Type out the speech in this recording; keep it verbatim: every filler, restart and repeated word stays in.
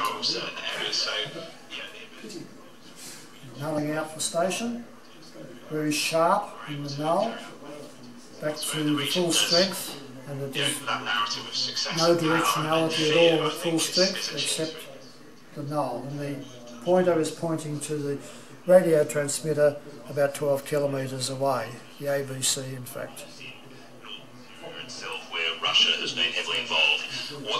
control certain areas, so yeah. Nulling out for station, very sharp in the null, back to the full strength, and it is no directionality at all at full strength except the null. And the pointer is pointing to the radio transmitter about twelve kilometres away, the A B C in fact. Itself where Russia has been heavily involved.